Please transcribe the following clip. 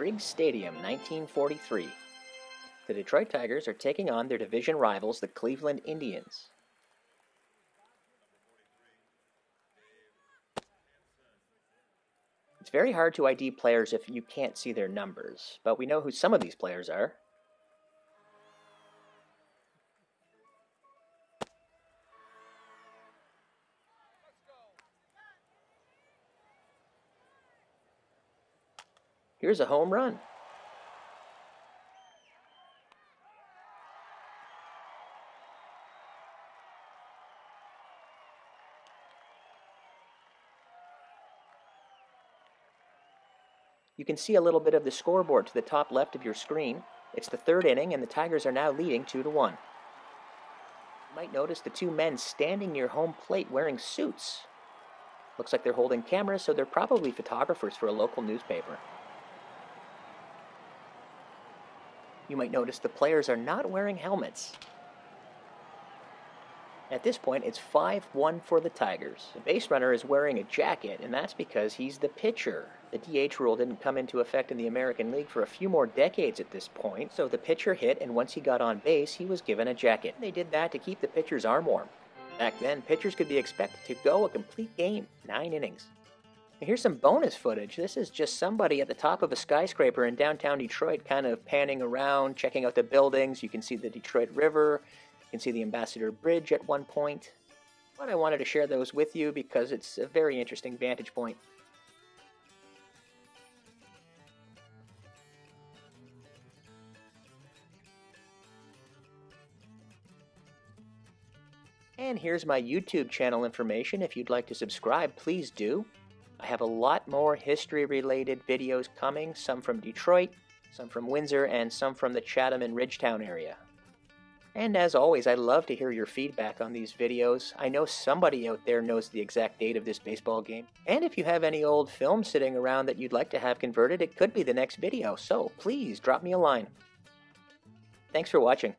Briggs Stadium, 1943. The Detroit Tigers are taking on their division rivals, the Cleveland Indians. It's very hard to ID players if you can't see their numbers, but we know who some of these players are. Here's a home run. You can see a little bit of the scoreboard to the top left of your screen. It's the third inning, and the Tigers are now leading 2-1. You might notice the two men standing near home plate wearing suits. Looks like they're holding cameras, so they're probably photographers for a local newspaper. You might notice the players are not wearing helmets. At this point, it's 5-1 for the Tigers. The base runner is wearing a jacket, and that's because he's the pitcher. The DH rule didn't come into effect in the American League for a few more decades at this point, so the pitcher hit, and once he got on base, he was given a jacket. They did that to keep the pitcher's arm warm. Back then, pitchers could be expected to go a complete game, 9 innings. Here's some bonus footage. This is just somebody at the top of a skyscraper in downtown Detroit kind of panning around, checking out the buildings. You can see the Detroit River. You can see the Ambassador Bridge at one point. But I wanted to share those with you because it's a very interesting vantage point. And here's my YouTube channel information. If you'd like to subscribe, please do. I have a lot more history-related videos coming, some from Detroit, some from Windsor, and some from the Chatham and Ridgetown area. And as always, I love to hear your feedback on these videos. I know somebody out there knows the exact date of this baseball game. And if you have any old film sitting around that you'd like to have converted, it could be the next video, so please drop me a line. Thanks for watching.